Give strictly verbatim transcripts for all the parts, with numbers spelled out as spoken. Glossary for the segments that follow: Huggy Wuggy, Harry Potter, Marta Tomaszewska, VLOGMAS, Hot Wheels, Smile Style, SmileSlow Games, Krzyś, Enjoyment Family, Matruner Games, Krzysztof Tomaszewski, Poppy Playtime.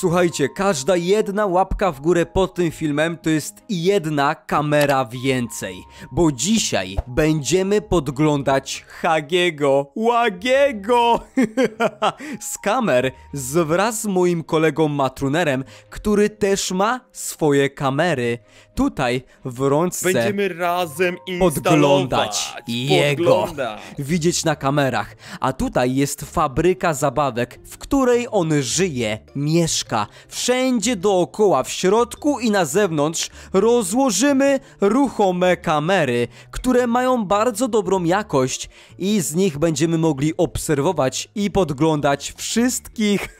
Słuchajcie, każda jedna łapka w górę pod tym filmem to jest jedna kamera więcej, bo dzisiaj będziemy podglądać Huggy'ego Wuggy'ego z kamer wraz z moim kolegą Matrunerem, który też ma swoje kamery. Tutaj w rączce będziemy razem podglądać jego, podglądać. widzieć na kamerach. A tutaj jest fabryka zabawek, w której on żyje, mieszka. Wszędzie dookoła, w środku i na zewnątrz rozłożymy ruchome kamery, które mają bardzo dobrą jakość i z nich będziemy mogli obserwować i podglądać wszystkich.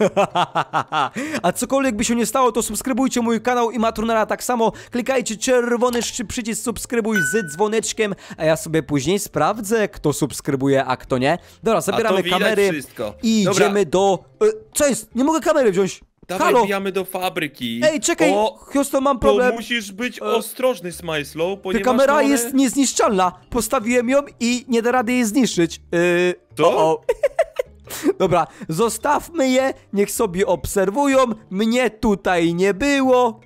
A cokolwiek by się nie stało, to subskrybujcie mój kanał i Matrunera tak samo. Klikajcie czerwony przycisk subskrybuj z dzwoneczkiem, a ja sobie później sprawdzę, kto subskrybuje, a kto nie. Dobra, zabieramy kamery wszystko. I Dobra. idziemy do... Co jest? Nie mogę kamery wziąć. Dawaj, wbijamy do fabryki. Ej, czekaj, Houston, mam problem. To musisz być e... ostrożny, SmileSlow, ponieważ... Ta kamera one... jest niezniszczalna. Postawiłem ją i nie da rady jej zniszczyć. Yy... To? O -o. Dobra, zostawmy je, niech sobie obserwują. Mnie tutaj nie było.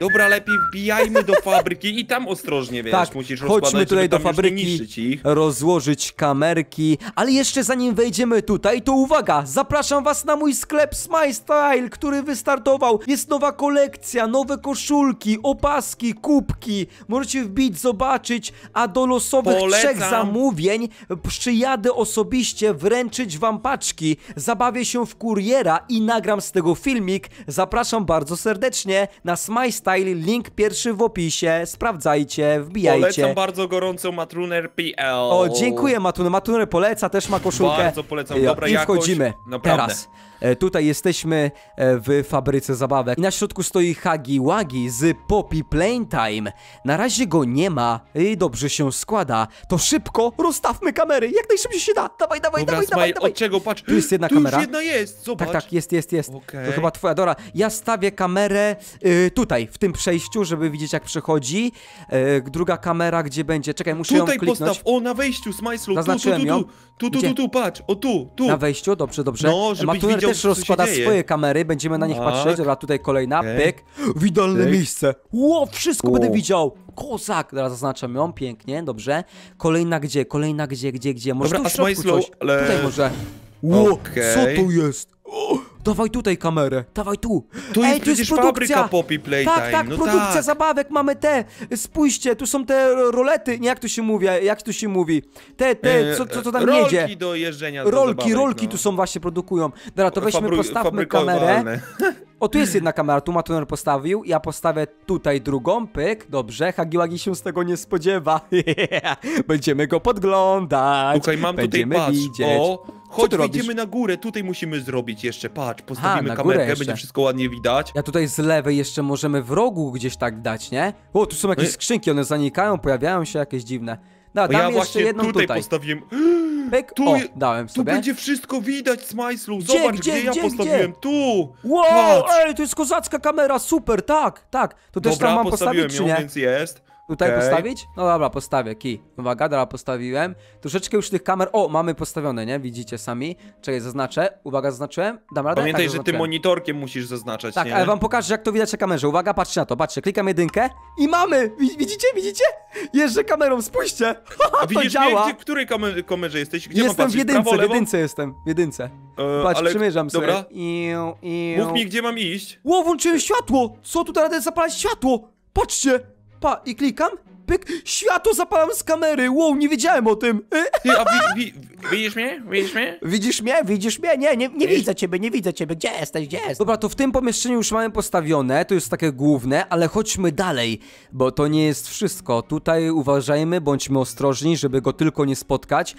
Dobra, lepiej wbijajmy do fabryki i tam ostrożnie, wiesz, tak, musisz rozkładać, chodźmy tutaj do fabryki, ich. rozłożyć kamerki, ale jeszcze zanim wejdziemy tutaj, to uwaga, zapraszam was na mój sklep Smile Style, który wystartował, jest nowa kolekcja, nowe koszulki, opaski, kubki, możecie wbić, zobaczyć, a do losowych Polecam. trzech zamówień przyjadę osobiście wręczyć wam paczki, zabawię się w kuriera i nagram z tego filmik, zapraszam bardzo serdecznie na Smile Style. Link pierwszy w opisie, sprawdzajcie, wbijajcie. Polecam bardzo gorąco matruner kropka p l. O, dziękuję Matruner, Matruner poleca, też ma koszulkę. Bardzo polecam, jo, dobra i jakość. I wchodzimy, naprawdę. Teraz. E, tutaj jesteśmy e, w fabryce zabawek. I na środku stoi Huggy Wuggy z Poppy Playtime. Na razie go nie ma i dobrze się składa. To szybko rozstawmy kamery, jak najszybciej się da. Dawaj, dawaj, dobra, dawaj, dawaj, dawaj. Od czego, patrz. Tu jest jedna tu kamera. Tu jedna jest, zobacz. Tak, tak, jest, jest, jest. Okay. To chyba twoja, dobra. Ja stawię kamerę y, tutaj, w tym przejściu, żeby widzieć, jak przechodzi. Yy, druga kamera, gdzie będzie... Czekaj, muszę tutaj ją kliknąć. Tutaj postaw, o, na wejściu, SmileSlow, Zaznaczyłem tu, tu, tu, tu, tu, tu, tu, patrz, o, tu, tu. Na wejściu, dobrze, dobrze. No, Matruner też rozkłada swoje kamery, będziemy na nich tak. patrzeć. Dobra, tutaj kolejna, okay. pyk. Widzialne pyk. miejsce. Ło, wszystko o. będę widział. Kozak. Teraz zaznaczam ją, pięknie, dobrze. Kolejna gdzie, kolejna gdzie, gdzie, gdzie. Może Dobra, tu w środku coś. Ale... Tutaj może. Ło, okay. co tu jest? O. Dawaj tutaj kamerę, dawaj tu. Tu Ej, jest, tu jest produkcja. fabryka Poppy Playtime. Tak, tak, no produkcja tak. zabawek, mamy te. Spójrzcie, tu są te rolety. Nie, jak tu się mówi, jak tu się mówi. Te, te, co, co, co tam rolki jedzie. Rolki do jeżdżenia. Rolki, zabawek, rolki no. tu są właśnie, produkują. Dobra, to weźmy, Fabry postawmy kamerę. O, tu jest jedna kamera, tu Matruner postawił. Ja postawię tutaj drugą, pyk. Dobrze, Huggy Wuggy się z tego nie spodziewa. Będziemy go podglądać. Słuchaj, mam Będziemy tutaj widzieć. O. Chodź, idziemy na górę, tutaj musimy zrobić jeszcze, patrz, postawimy ha, kamerkę, będzie wszystko ładnie widać. Ja tutaj z lewej jeszcze możemy w rogu gdzieś tak dać, nie? O, tu są jakieś My... skrzynki, one zanikają, pojawiają się jakieś dziwne. No, dam ja jeszcze właśnie jedną tutaj. tutaj. postawiłem... Pyk, tu, o, dałem sobie. Tu będzie wszystko widać, SmileSlow, zobacz, gdzie, gdzie ja gdzie, postawiłem, gdzie? tu! Wow, patrz. ej, to jest kozacka kamera, super, tak, tak. To też Dobra, tam mam postawiłem postawić, ją, więc jest. Tutaj okay. postawić? No dobra, postawię, kij. Uwaga, dobra, postawiłem. Troszeczkę już tych kamer... O, mamy postawione, nie? Widzicie sami. Czekaj, zaznaczę. Uwaga, zaznaczyłem. Dam radę? Pamiętaj, tak, że ty monitorkiem musisz zaznaczać, Tak, nie? ale wam pokażę, jak to widać na kamerze. Uwaga, patrzcie na to, patrzcie. Klikam jedynkę i mamy! Widzicie, widzicie? Jeżdżę kamerą, spójrzcie! A widzisz, to działa. Gdzie, w której kamer kamerze jesteś? Gdzie jestem w jedynce, Prawo, w jedynce jestem, w jedynce. E, Patrz, ale... przymierzam sobie. Dobra. Iu, iu. Mów mi, gdzie mam iść. Ło, włączyłem światło! Co tutaj radę zapalać światło? Patrzcie! Pa, i klikam, pyk, światło zapalam z kamery, wow, nie wiedziałem o tym. Ty, a wi, wi, widzisz mnie? Widzisz mnie? Widzisz mnie? Widzisz mnie? Nie, nie, nie widzę ciebie, nie widzę ciebie, gdzie jesteś, gdzie jesteś? Dobra, to w tym pomieszczeniu już mamy postawione, to jest takie główne, ale chodźmy dalej, bo to nie jest wszystko. Tutaj uważajmy, bądźmy ostrożni, żeby go tylko nie spotkać,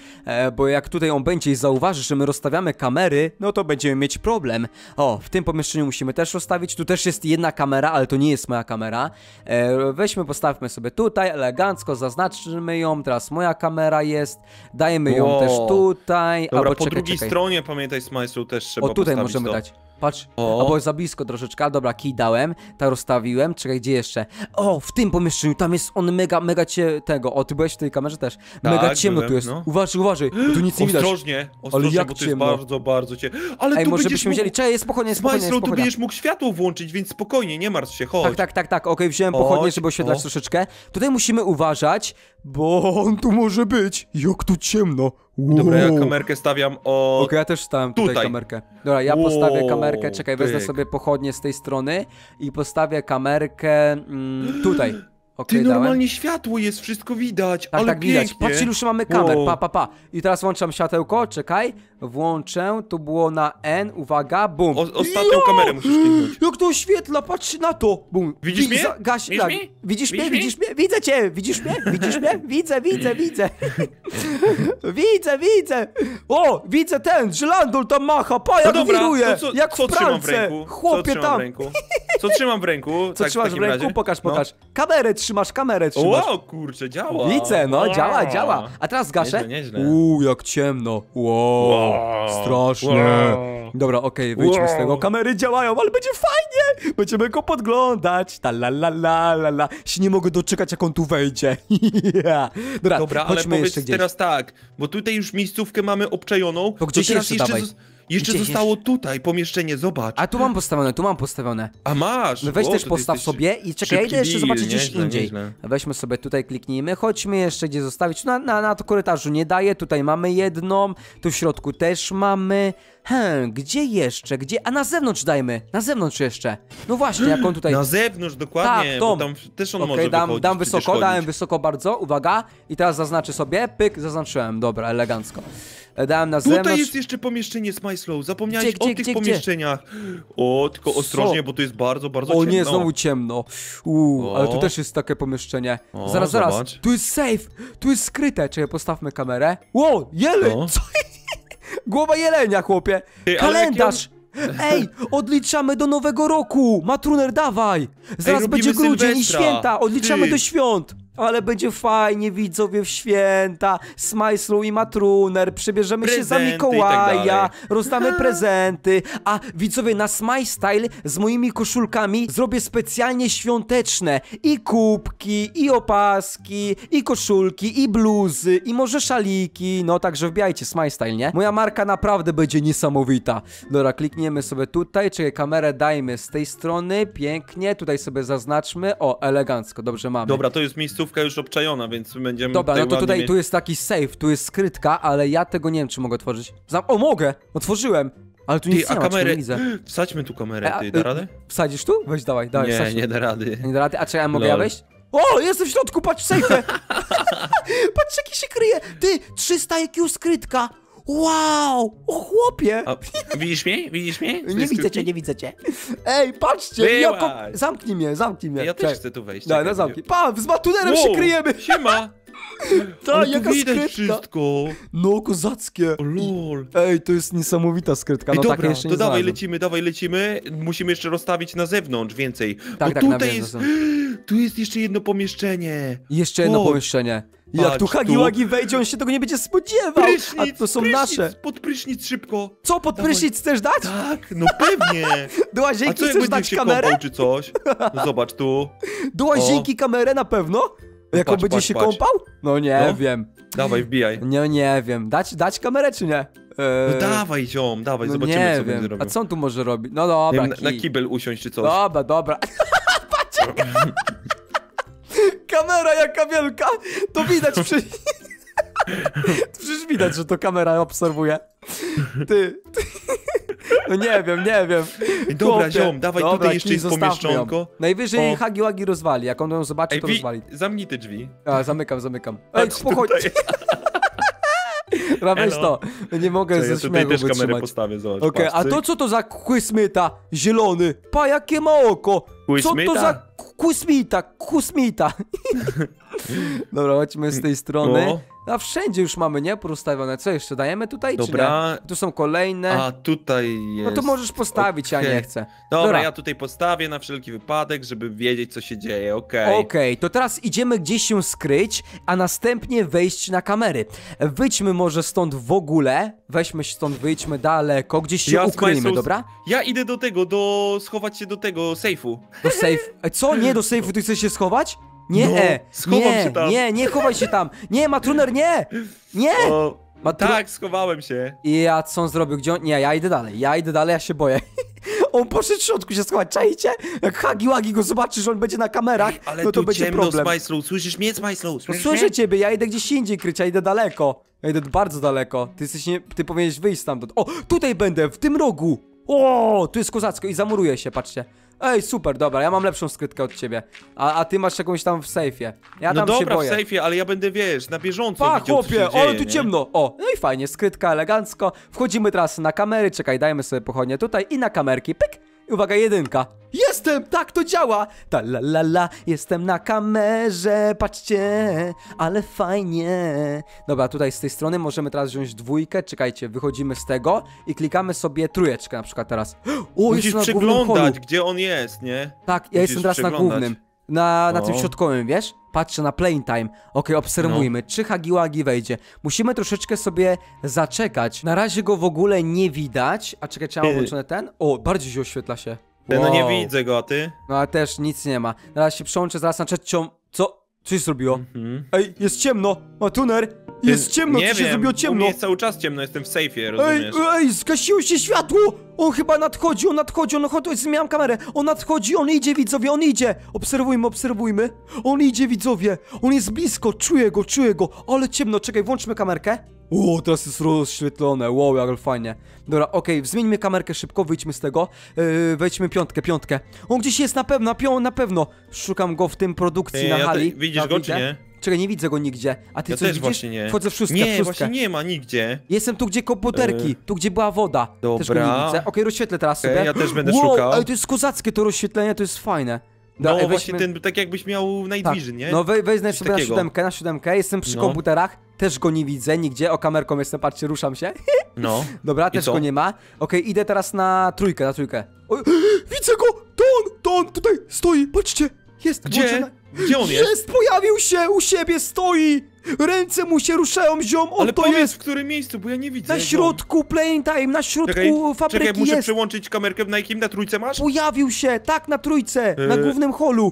bo jak tutaj on będzie i zauważy, że my rozstawiamy kamery, no to będziemy mieć problem. O, w tym pomieszczeniu musimy też rozstawić, tu też jest jedna kamera, ale to nie jest moja kamera. Weźmy, postawmy sobie tutaj, elegancko zaznaczmy ją, teraz moja kamera jest, dajmy ją o, też tutaj. Dobra, albo po czekaj, drugiej czekaj. stronie, pamiętaj, SmileSlow też trzeba O, tutaj możemy to. dać. Patrz, o. albo za blisko troszeczkę, dobra, kij dałem, tak rozstawiłem, czekaj, gdzie jeszcze? O, w tym pomieszczeniu, tam jest on mega, mega cię tego, o, ty byłeś w tej kamerze też, mega tak, ciemno byłem, tu jest, no. uważaj, uważaj, tu nic nie widać. Ostrożnie, ostrożnie, ale jak bo to jest bardzo, bardzo ciemno. Ale Ej, tu może byśmy mógł... wzięli, czekaj, spokojnie, spokojnie, Smile Slow, tu będziesz mógł światło włączyć, więc spokojnie, nie martw się, chodź. Tak, tak, tak, tak, okej, okay, wziąłem chodź, pochodnie, żeby oświetlać o. troszeczkę, tutaj musimy uważać, bo on tu może być, jak tu ciemno. Wow. Dobra, ja kamerkę stawiam o... Okej, okay, ja też stawiam tutaj, tutaj kamerkę. Dobra, ja wow. postawię kamerkę, czekaj, wezmę sobie pochodnie z tej strony i postawię kamerkę mm, tutaj. Okay, Ty, normalnie dałem. światło jest, wszystko widać, tak, ale tak, pięknie. Widać. Patrzcie, już mamy kamer, wow. pa, pa, pa. I teraz włączam światełko, czekaj, włączę, to było na N, uwaga, bum. O, ostatnią jo! kamerę musisz kliknąć. Jak to oświetla, patrz na to, bum. Widzisz Widza, mnie? Gaś, widzisz, tak. mnie? Widzisz, widzisz mnie? mnie? Widzisz mnie? Widzę cię, widzisz mnie? Widzisz mnie? Widzę, widzę, widzę. Widzę, widzę. O, widzę ten, żelandol tam macha, pa, jak no wiruje, co, co, jak w pralce. Chłopie tam. Co trzymam w ręku? Co trzymasz w ręku? Pokaż, pokaż. Kamerę Trzymasz kamerę, trzymasz. Wow, kurczę, działa. Widzę, no, wow. działa, działa. A teraz gaszę. Uuu, jak ciemno. Wow, wow. strasznie. Wow. Dobra, okej, okay, wyjdźmy wow. z tego. Kamery działają, ale będzie fajnie. Będziemy go podglądać. Ta la la la la la. Się nie mogę doczekać, jak on tu wejdzie. yeah. Dobra, Dobra ale powiedz teraz tak, bo tutaj już miejscówkę mamy obczajoną. To gdzieś to teraz jeszcze, jeszcze Jeszcze Gdzie zostało jeszcze? tutaj pomieszczenie, zobacz. A tu mam postawione, tu mam postawione. A masz! No weź o, też postaw sobie i czekaj, ja idę jeszcze zobaczyć gdzieś indziej. Nieźle. Weźmy sobie tutaj, kliknijmy, chodźmy jeszcze gdzie zostawić. Na, na, na to korytarzu nie daje, tutaj mamy jedną, tu w środku też mamy. Hmm, gdzie jeszcze? Gdzie? A na zewnątrz dajmy, na zewnątrz jeszcze. No właśnie, jak on tutaj... Na zewnątrz, dokładnie, tak, bo tam też on okay, może dam, dam wysoko, dałem wysoko bardzo, uwaga. I teraz zaznaczę sobie, pyk, zaznaczyłem, dobra, elegancko. Dałem na zewnątrz. Tutaj jest jeszcze pomieszczenie Smile Slow. Zapomniałeś gdzie, gdzie, o tych gdzie, pomieszczeniach. Gdzie? O, tylko ostrożnie, Co? bo tu jest bardzo, bardzo o, ciemno. O nie, znowu ciemno. Uuu, ale tu też jest takie pomieszczenie. O, zaraz, zobacz. zaraz. Tu jest safe. Tu jest skryte. Czekaj, postawmy kamerę. Ło, jeleń. Co? Głowa jelenia, chłopie. Ty, kalendarz. On... Ej, odliczamy do nowego roku. Matruner, dawaj. Zaraz Ej, będzie grudzień i święta. Odliczamy Ty. do świąt. Ale będzie fajnie, widzowie, w święta. Smile Slow i Matruner. Przebierzemy prezenty się za Mikołaja. Tak rozdamy prezenty. A widzowie, na Smile Style z moimi koszulkami zrobię specjalnie świąteczne. I kubki, i opaski, i koszulki, i bluzy, i może szaliki. No także wbijajcie Smile Style, nie? Moja marka naprawdę będzie niesamowita. Dobra, klikniemy sobie tutaj. Czekaj, kamerę dajmy z tej strony. Pięknie. Tutaj sobie zaznaczmy. O, elegancko. Dobrze mamy. Dobra, to jest miejsce już obczajona, więc będziemy... Dobra, no to tutaj mieć... tu jest taki safe, tu jest skrytka, ale ja tego nie wiem, czy mogę otworzyć. Zam o, mogę! Otworzyłem! Ale tu ty, nic a nie ma, kamerę... widzę. Wsadźmy tu kamerę, ty, da radę? Wsadzisz tu? Weź, dawaj, dawaj, Nie, wsadź. nie da rady. Nie da rady, a czy ja mogę ja wejść? O, jestem w środku, patrz, safe! Patrz, jaki się kryje! Ty, trzysta I Q skrytka! Wow! O chłopie! A, widzisz mnie? Widzisz mnie? Nie widzę skrytki? cię, nie widzę cię. Ej, patrzcie! Jako... Zamknij mnie, zamknij mnie. Ja Cześć. też chcę tu wejść. Daj, no zamknij. Pa, z Matrunerem wow, się kryjemy. Siema! Ta, jaka widać skrytka. wszystko. No, kozackie. O, lol. Ej, to jest niesamowita skrytka. No, Ej, dobra, tak jeszcze to nie dawaj znalazłem. lecimy, dawaj lecimy. Musimy jeszcze rozstawić na zewnątrz więcej. Tak, Bo tak, tutaj jest... Tu jest jeszcze jedno pomieszczenie. Jeszcze jedno Chodź. pomieszczenie. Jak Patrz, tu Huggy Wuggy wejdzie, on się tego nie będzie spodziewał. Prysznic, a to są prysznic, nasze. Pod prysznic szybko. Co, pod prysznic chcesz dać? Tak, no pewnie. Do łazienki chcesz dać kamerę? Kąpał, czy coś? No, zobacz tu. Do łazienki kamerę na pewno? Jak on będzie się patrz. kąpał? No nie no? wiem. Dawaj, wbijaj. No nie wiem. Dać, dać kamerę czy nie? No dawaj ziom, dawaj, no zobaczymy nie co wiem. będzie. A co on tu może robić? No dobra. Na, na kibel usiąść czy coś. Dobra, dobra. Patrz. Kamera jaka wielka, to widać przy... Przecież widać, że to kamera obserwuje. Ty, ty. No nie wiem, nie wiem. Dobra, Chłopie. ziom, dawaj Dobra, tutaj jeszcze jest pomieszczonko. Najwyżej Huggy Wuggy rozwali, jak on ją zobaczy, Ej, to rozwali. Zamknij te drzwi. A, zamykam, zamykam. Ej, spokojnie. Weź to, nie mogę ze śmiechu wytrzymać. Tutaj też kamerę postawię, zobacz. Okej, okay, a to co to za kłysmyta zielony? Pa, jakie ma oko. Co to za kłysmita, kłysmita. Dobra, chodźmy z tej strony. A wszędzie już mamy, nie? Poustawione. Co jeszcze? Dajemy tutaj, dobra, czy nie? Tu są kolejne. A tutaj jest. No to możesz postawić, okay. Ja nie chcę. Dobra, Dobra, ja tutaj postawię na wszelki wypadek, żeby wiedzieć, co się dzieje, okej. Okay. Okej, okay, to teraz idziemy gdzieś się skryć, a następnie wejść na kamery. Wyjdźmy może stąd w ogóle. Weźmy się stąd, wyjdźmy daleko. Gdzieś się ja ukryjmy, dobra? Ja idę do tego, do... schować się do tego, sejfu. Do sejfu? Co? Nie, do sejfu ty chcesz się schować? Nie, no, nie, się tam. nie, nie chowaj się tam. Nie, Matruner, nie, nie. O, Matru... Tak, schowałem się. I ja co on zrobił? Gdzie on... Nie, ja idę dalej, ja idę dalej, ja się boję. On poszedł w środku się schować, czajcie? Jak Huggy Wuggy go zobaczy, że on będzie na kamerach, ale no to będzie ciemno, problem. SmileSlow, słyszysz mnie, SmileSlow? Słyszysz no, słyszę mnie? Ciebie, ja idę gdzieś indziej kryć, ja idę daleko. Ja idę bardzo daleko, ty jesteś nie... ty powinieneś wyjść stamtąd. O, tutaj będę, w tym rogu. O, tu jest kozacko i zamuruję się, patrzcie. Ej, super, dobra, ja mam lepszą skrytkę od ciebie. A, a ty masz jakąś tam w sejfie. Ja tam no dobra, się boję. w sejfie, ale ja będę, wiesz, na bieżąco. Pa, chłopie, ale tu ciemno. O, no i fajnie, skrytka elegancko. Wchodzimy teraz na kamery, czekaj, dajmy sobie pochodnie tutaj i na kamerki, pyk. Uwaga, jedynka. Jestem, tak to działa. Ta la la la, jestem na kamerze, patrzcie, ale fajnie. Dobra, tutaj z tej strony możemy teraz wziąć dwójkę, czekajcie, wychodzimy z tego i klikamy sobie trójeczkę na przykład teraz. O, musisz przeglądać, gdzie on jest, nie? Tak, ja jestem teraz na głównym, na, na tym środkowym, wiesz? Patrzę na playtime. Ok, obserwujmy, no. Czy Huggy Wuggy wejdzie. Musimy troszeczkę sobie zaczekać. Na razie go w ogóle nie widać. A czekaj, czy mam włączony ten? O, bardziej się oświetla się. Wow. No nie widzę go, a ty? No ale też nic nie ma. Zaraz się przełączę, zaraz na trzecią. Co? Coś zrobiło? Mhm. Ej, jest ciemno! Matruner! Jest ciemno, nie co wiem. się zrobiło ciemno? Nie, jest cały czas ciemno, jestem w sejfie, rozumiesz? Ej, ej, zgasiło się światło! On chyba nadchodzi, on nadchodzi, on chodzi, zmieniam kamerę. On nadchodzi, on idzie, widzowie, on idzie. Obserwujmy, obserwujmy. On idzie, widzowie. On jest blisko, czuję go, czuję go. Ale ciemno, czekaj, włączmy kamerkę. O, teraz jest rozświetlone, wow, jak fajnie. Dobra, okej, okay, zmieńmy kamerkę szybko, wyjdźmy z tego. Yy, wejdźmy piątkę, piątkę. On gdzieś jest na pewno, pią, na pewno. Szukam go w tym produkcji Ej, na ja hali. Te, widzisz go, czy nie? Czekaj, nie widzę go nigdzie. A ty ja co też widzisz? Nie. Wchodzę w szóstkę, nie, w szóstkę. Właśnie nie ma nigdzie. Jestem tu, gdzie komputerki, yy. tu, gdzie była woda. Dobra. Też go nie widzę. Okej, okay, rozświetlę teraz sobie. Okay, ja też będę wow, szukał. Ale to jest kozackie to rozświetlenie, to jest fajne. Da, no, weźmy... właśnie ten, tak jakbyś miał Night Vision, tak. nie? No, weź sobie takiego. na siódemkę, na siódemkę. Jestem przy no. komputerach, też go nie widzę nigdzie. O, kamerką jestem, patrzcie, ruszam się. No. Dobra, też go nie ma. Okej, okay, idę teraz na trójkę, na trójkę. O, widzę go! To on, to on tutaj stoi, patrzcie. Jest, gdzie? Gdzie on jest? Jest, pojawił się, u siebie stoi! Ręce mu się ruszają, ziom, on Ale to powiedz, jest! w którym miejscu, bo ja nie widzę. Na środku playtime, na środku czekaj, fabryki czekaj, muszę jest. przełączyć kamerkę, na jakim, na trójce masz? Pojawił się, tak, na trójce, yy. na głównym holu.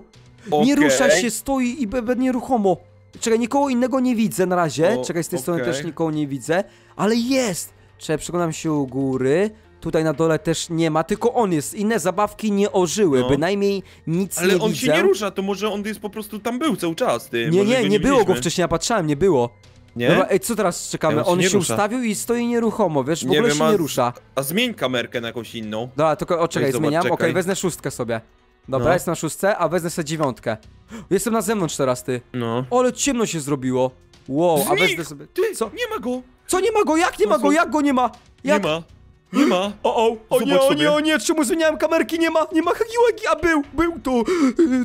Okay. Nie rusza się, stoi i nieruchomo. Czekaj, nikogo innego nie widzę na razie, o, czekaj, z tej okay. strony też nikogo nie widzę. Ale jest! Czekaj, przekonam się u góry. Tutaj na dole też nie ma, tylko on jest. Inne zabawki nie ożyły, no. bynajmniej nic Ale nie widzę. Ale on się nie rusza, to może on jest po prostu tam był cały czas. Ty. Nie, nie, nie, nie było go wcześniej, ja patrzałem, nie było. Nie? Dobra, ej, co teraz czekamy? Ja, on on się, się ustawił i stoi nieruchomo, wiesz, w nie ogóle wiem, się nie rusza. A zmień kamerkę na jakąś inną. Dobra, tylko, o, czekaj, zobacz, zmieniam, okej, okay, wezmę szóstkę sobie. Dobra, no. jestem na szóstce, a wezmę sobie dziewiątkę. Jestem na zewnątrz teraz, ty. No. Ale ciemno się zrobiło. Wow, Znik! a wezmę sobie... Ty, co? nie ma go! Co, nie ma go? Jak nie ma go? Jak go nie ma? Jak... Nie ma. Nie ma. O, o, o nie, o nie, o nie, czemu zmieniałem kamerki? Nie ma, nie ma Huggy Wuggy, a był, był to,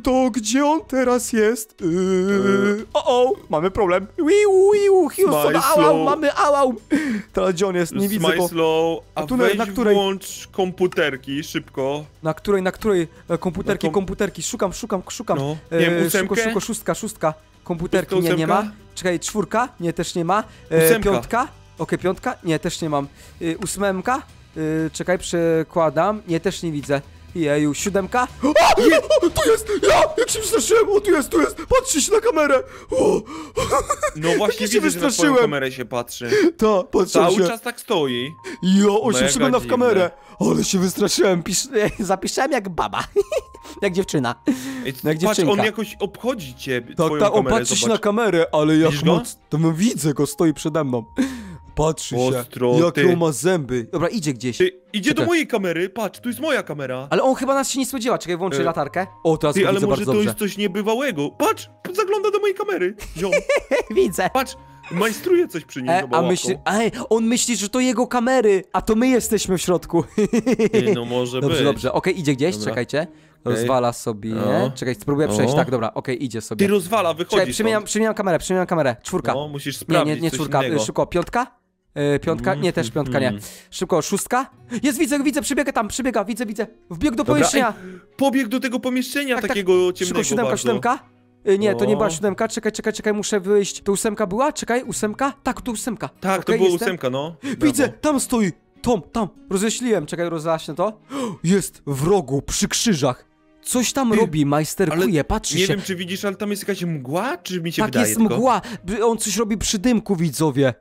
to gdzie on teraz jest? Yy. O, o, mamy problem. Wiu, wiu, Houston, ałał, mamy ałał. Teraz gdzie on jest, nie widzę go. SmileSlow, a weź na której? włącz komputerki, szybko. Na której, na której? Komputerki, komputerki, szukam, szukam, szukam. No. Nie wiem, ósemkę? Szybko, szybko, szóstka, szóstka. Komputerki, nie, nie ma. Czekaj, czwórka? Nie, też nie ma. E, piątka? Okej, okay, piątka? Nie, też nie mam. Yy, ósmemka? Yy, czekaj, przekładam. Nie, też nie widzę. Jeju, siódemka? A, je o, tu jest! Ja! Jak się wystraszyłem! O, tu jest, tu jest! Patrzcie się na kamerę! O. No właśnie się wystraszyłem. Na kamerę się patrzy. Ta, Cały się. czas tak stoi. Jo, on się przygląda w kamerę. Ale się wystraszyłem. Pisz zapisałem jak baba. jak dziewczyna. Ej, jak patrz, dziewczynka. on jakoś obchodzi ciebie. Tak, ta, on patrzy się na kamerę, ale jak moc... To my widzę go, stoi przede mną. Patrzy Ostro, się, jakie on ma zęby. Dobra, idzie gdzieś. Ty, idzie Czekaj. do mojej kamery, patrz, tu jest moja kamera. Ale on chyba nas się nie spodziewa, czekaj, włączę e. latarkę. O, teraz Ty, go ale widzę może bardzo to dobrze. jest coś niebywałego. Patrz, zagląda do mojej kamery. Widzę. Patrz, Majstruje coś przy nim. E, a myśli, ej, on myśli, że to jego kamery, a to my jesteśmy w środku. Ej, no może dobrze, być. Dobrze, dobrze. Okej, okay, idzie gdzieś, dobra. Czekajcie. Rozwala sobie. No. Czekaj, spróbuję przejść. No. Tak, dobra, okej, okay, idzie sobie. Ty rozwala, wychodzi. Przemieniam, przemieniam kamerę, przemieniam kamerę. Czwórka. No, musisz sprawdzić. Nie, nie, nie czwórka. Innego. Szybko, piątka? Yy, piątka? Mm, nie, też piątka, mm. nie. Szybko, szóstka? Jest, widzę, widzę, przebiegę tam, przebiega, widzę, widzę. Wbieg do dobra, pomieszczenia. Ej, pobieg do tego pomieszczenia tak, takiego tak. ciemnego. Szybko, siódemka, siódemka. Nie, to nie była siódemka, czekaj, czekaj, czekaj, muszę wyjść. To ósemka była? Czekaj, ósemka? Tak, to ósemka. Tak, okay, to była jestem. ósemka, no. Brawo. Widzę, tam stoi, Tom, tam, rozjaśliłem, czekaj, rozjaśnię to. Jest w rogu, przy krzyżach. Coś tam Ty, robi, majsterkuje, patrzy nie się. Nie wiem, czy widzisz, ale tam jest jakaś mgła, czy mi się tak wydaje? Tak, jest tylko? mgła, on coś robi przy dymku, widzowie.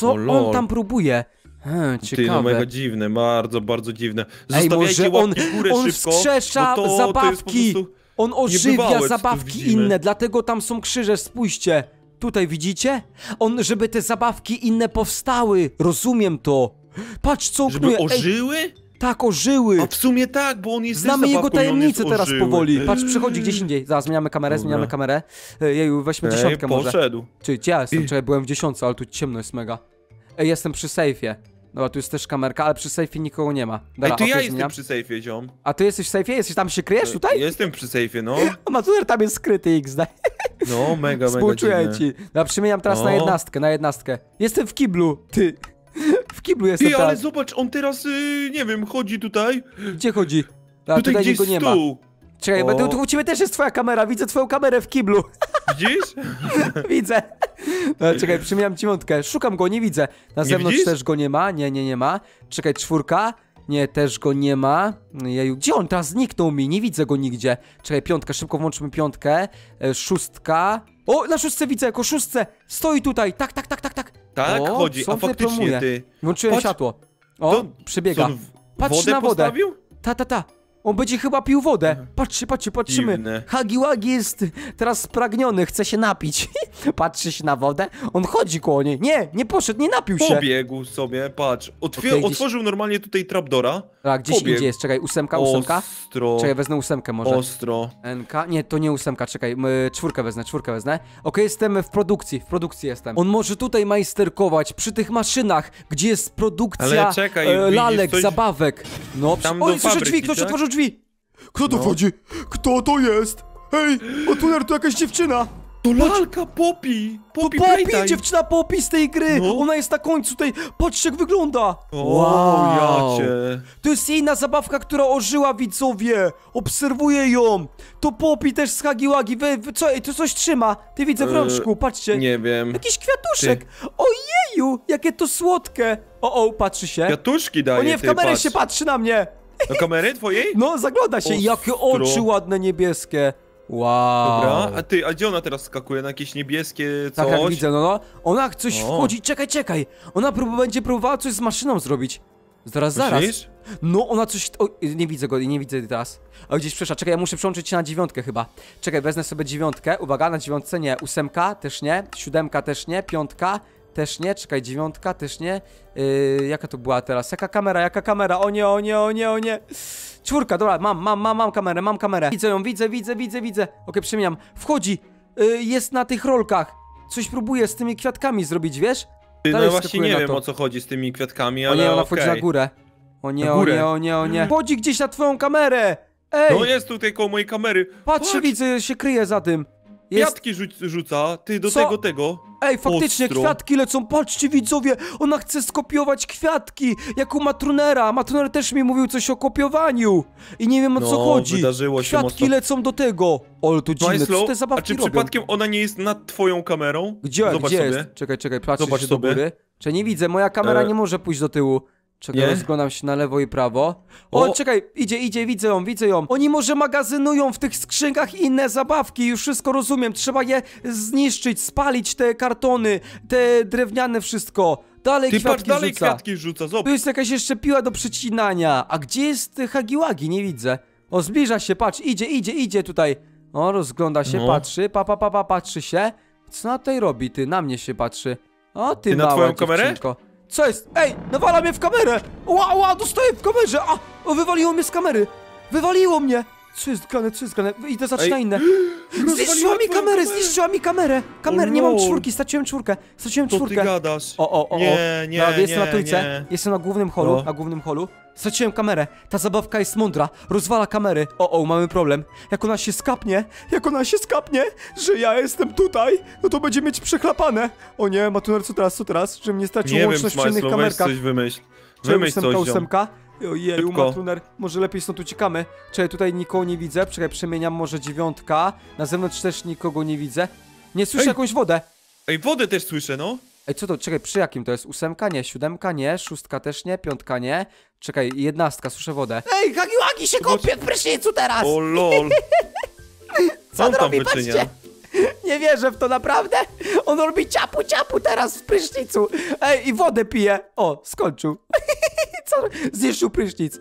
Co on tam próbuje? Hmm, ciekawe. Ty, no mega dziwne, bardzo, bardzo dziwne. Zostawiajcie Ej, może łapki w górę on, on szybko, wskrzesza to, zabawki. To On ożywia zabawki inne, dlatego tam są krzyże, spójrzcie. Tutaj widzicie? On, żeby te zabawki inne powstały. Rozumiem to. Patrz, co on knuje. Żeby ożyły? Ej, tak, ożyły. A w sumie tak, bo on jest Znamy jego tajemnicę teraz ożyły. powoli. Patrz, przychodzi gdzieś indziej. Zaraz, zmieniamy kamerę, Dobra. zmieniamy kamerę. Jeju, weźmy Ej, dziesiątkę poszedł. może. Czyli gdzie ja jestem? Czekaj, byłem w dziesiątce, ale tu ciemno jest mega. Ej, jestem przy sejfie. Dobra, tu jest też kamerka, ale przy sejfie nikogo nie ma. Dobra, Ej, to okay, ja jestem zmieniam. przy sejfie, ziom. A ty jesteś w sejfie? Jesteś tam się kryjesz tutaj? Jestem przy sejfie, no. A Matruner tam jest skryty, X. No, mega, Współczuję mega dziwne. ci. Dobra, przemieniam teraz o. na jednostkę, na jednostkę. Jestem w kiblu, ty. W kiblu jestem ty, teraz. ale zobacz, on teraz, yy, nie wiem, chodzi tutaj. Gdzie chodzi? Dobra, tutaj tutaj niego nie ma. Czekaj, bo tu, u ciebie też jest twoja kamera, widzę twoją kamerę w kiblu. Widzisz? Widzę. No, czekaj, przemieniam ci wątkę. Szukam go, nie widzę. Na zewnątrz też go nie ma. Nie, nie, nie ma. Czekaj, czwórka. Nie, też go nie ma. Jeju. Gdzie on teraz zniknął mi? Nie widzę go nigdzie. Czekaj, piątka, szybko włączmy piątkę. E, szóstka. O, na szóstce widzę, jako szóstce. Stoi tutaj. Tak, tak, tak, tak, tak. Tak, o, chodzi, a faktycznie ty. Włączyłem Patrz. światło. O, to, przebiega. Patrz wodę na wodę. Postawił? Ta, ta, ta. On będzie chyba pił wodę. Patrzcie, patrzcie, patrzymy. Huggy Wuggy jest teraz spragniony, chce się napić. Patrzy się na wodę. On chodzi koło niej. Nie, nie poszedł, nie napił się. Pobiegł sobie, patrz. Otwier okay, otworzył gdzieś... normalnie tutaj trapdora. Tak, gdzieś Pobiegł. indziej jest. Czekaj, ósemka, ósemka. Ostro. Czekaj, wezmę ósemkę może. Ostro. N K. Nie, to nie ósemka, czekaj. Czwórkę wezmę, czwórkę wezmę. Okej, okay, jestem w produkcji, w produkcji jestem. On może tutaj majsterkować przy tych maszynach, gdzie jest produkcja Ale czekaj, e, lalek, coś... zabawek. No, przy... Tam o, słyszę drzwi, ktoś tak? otworzył drzwi. Kto tu no. wchodzi? Kto to jest? Hej, Matruner, to jakaś dziewczyna. To lalka Poppy. Poppy, to Poppy dziewczyna Poppy z tej gry. No. Ona jest na końcu tej. Patrzcie, jak wygląda. O, wow. Ja cię. To jest inna zabawka, która ożyła, widzowie. Obserwuję ją. To Poppy też z Huggy Wuggy. Wy, wy, co, to coś trzyma. Ty widzę w rączku, patrzcie. Nie wiem. Jakiś kwiatuszek. Ty. Ojeju, jakie to słodkie. O, o, patrzy się. Kwiatuszki daje. O nie, w kamerę się patrzy na mnie. Do kamery twojej? No, zagląda się. Ostro. Jakie oczy ładne, niebieskie. Wow. Dobra, a ty, a gdzie ona teraz skakuje? Na jakieś niebieskie coś? Tak, jak widzę, no no. Ona coś o. wchodzi. Czekaj, czekaj. Ona prób będzie próbowała coś z maszyną zrobić. Zaraz, zaraz. Myślisz? No, ona coś... O, nie widzę go, nie widzę teraz. A gdzieś przeszła. Czekaj, ja muszę przełączyć się na dziewiątkę chyba. Czekaj, wezmę sobie dziewiątkę. Uwaga, na dziewiątce nie. Ósemka też nie. Siódemka też nie. Piątka też nie, czekaj, dziewiątka też nie. Yy, jaka to była teraz? Jaka kamera, jaka kamera? O nie, o nie, o nie, o nie. Czwórka, dobra, mam, mam, mam, mam kamerę, mam kamerę. Widzę ją, widzę, widzę, widzę, widzę. Okej, przemieniam. Wchodzi, yy, jest na tych rolkach. Coś próbuje z tymi kwiatkami zrobić, wiesz? Ty, no właśnie nie wiem, o co chodzi z tymi kwiatkami, ale. O nie, ona wchodzi na górę. O nie, o nie, o nie, o nie. Wchodzi gdzieś na twoją kamerę. Ej! No jest tutaj koło mojej kamery. Patrz, widzę, się kryje za tym. Kwiatki rzuc rzuca, ty do Co? tego, tego. Ej, faktycznie Ostro. kwiatki lecą, patrzcie widzowie, ona chce skopiować kwiatki, jak u Matrunera. Matruner też mi mówił coś o kopiowaniu. I nie wiem o no, co chodzi, wydarzyło się kwiatki mocno. lecą do tego. O, to dziwne, Slow, co te zabawki A czy robią? przypadkiem ona nie jest nad twoją kamerą? Gdzie, Zobacz gdzie sobie. jest? Czekaj, czekaj, patrzcie Zobacz się sobie. do góry. Czy nie widzę, moja kamera e... nie może pójść do tyłu. Czekaj, rozglądam się na lewo i prawo. O, o, czekaj, idzie, idzie, widzę ją, widzę ją. Oni może magazynują w tych skrzynkach inne zabawki, już wszystko rozumiem. Trzeba je zniszczyć, spalić te kartony, te drewniane wszystko. Dalej Ty kwiatki dalej rzuca. kwiatki rzuca, zobacz. Tu jest jakaś jeszcze piła do przecinania. A gdzie jest Huggy Wuggy? Nie widzę. O, zbliża się, patrz, idzie, idzie, idzie tutaj. O, rozgląda się, no. patrzy, pa, pa, pa, pa, patrzy się. Co na tej robi? Ty, na mnie się patrzy. O, ty, ty mała na twoją kamerę? Co jest? Ej, nawala mnie w kamerę! Ła, ła, dostaję w kamerze! A, o, wywaliło mnie z kamery! Wywaliło mnie! Co jest grane, co jest grane? Idę, zaczyna inne. Zniszczyła mi kamerę, zniszczyła mi kamerę. Kamerę, nie mam czwórki, straciłem czwórkę. Straciłem czwórkę. Co ty gadasz? O, o, o, o. Nie, nie, no, jestem nie, na trójce, nie. Jestem na głównym holu, no. na głównym holu. Straciłem kamerę, ta zabawka jest mądra, rozwala kamery. O, o, mamy problem. Jak ona się skapnie, jak ona się skapnie, że ja jestem tutaj, no to będzie mieć przechlapane. O nie, Matruner, co teraz, co teraz? Że mnie stracił nie łączność wiem, w innych kamerkach. Nie wiem, wymyśl. Wymyśl coś, ósemka. Ojeju, Matruner, może lepiej stąd uciekamy. Czekaj, tutaj nikogo nie widzę, czekaj, przemieniam może dziewiątka. Na zewnątrz też nikogo nie widzę. Nie słyszę. Ej, jakąś wodę. Ej, wodę też słyszę, no. Ej, co to, czekaj, przy jakim to jest? Ósemka? Nie, siódemka? Nie, szóstka też nie, piątka nie. Czekaj, jednastka, słyszę wodę. Ej, Huggy Wuggy się kąpie w prysznicu teraz. O lol. Co on robi, patrzcie. Nie wierzę w to, naprawdę. On robi ciapu, ciapu teraz w prysznicu. Ej, i wodę pije. O, skończył. Zniszczył prysznic.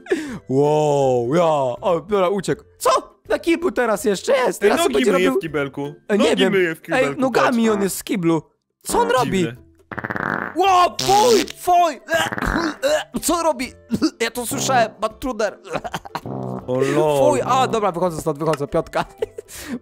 Wow, ja. O, dobra, uciekł. Co? Na kiblu teraz jeszcze jest. Teraz nogi myje robił... w kibelku. E, nie nogi wiem. myje w kibelku. Ej, nogami patrz. On jest z kiblu. Co on Dziwne. robi? Wow, fuj, fuj. Co on robi? Ja to słyszałem, Matruner. Fuj, a dobra, wychodzę stąd, wychodzę, piątka.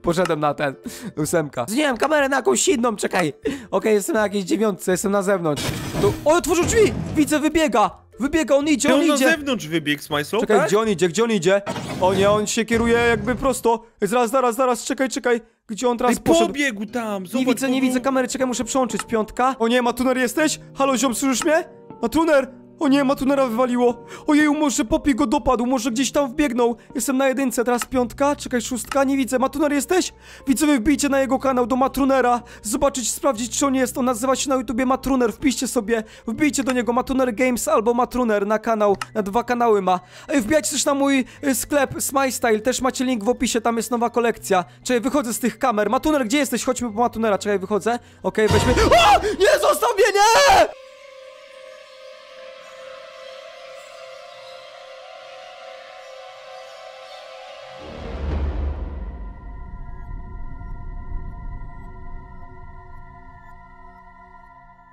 Poszedłem na ten, ósemka. Zmieniłem kamerę na jakąś inną, czekaj. Okej, okay, jestem na jakiejś dziewiątce, jestem na zewnątrz. Tu... O, otworzył drzwi, widzę, wybiega. Wybiega, on idzie, on, on idzie. na zewnątrz wybiegł, SmileSlow, Czekaj, tak? gdzie on idzie, gdzie on idzie? O nie, on się kieruje jakby prosto. Zaraz, zaraz, zaraz, czekaj, czekaj. Gdzie on teraz Ej, poszedł? pobiegł tam, zobacz. Nie widzę, nie widzę kamery, czekaj, muszę przełączyć, piątka. O nie, Matruner, jesteś? Halo, ziom, słyszysz mnie? Matruner! O nie, Matrunera wywaliło. Ojeju, może Poppy go dopadł, może gdzieś tam wbiegnął. Jestem na jedynce, teraz piątka, czekaj, szóstka, nie widzę. Matruner, jesteś? Widzowie, wbijcie na jego kanał do Matrunera. Zobaczyć, sprawdzić, czy on jest. On nazywa się na YouTubie Matruner, wpiszcie sobie. Wbijcie do niego Matruner Games albo Matruner na kanał, na dwa kanały ma. Ej, wbijajcie też na mój y, sklep Smile Style, też macie link w opisie, tam jest nowa kolekcja. Czekaj, wychodzę z tych kamer. Matruner, gdzie jesteś? Chodźmy po Matrunera, czekaj, wychodzę. Okej, okay, weźmy... O! Nie, zostaw mnie, nie!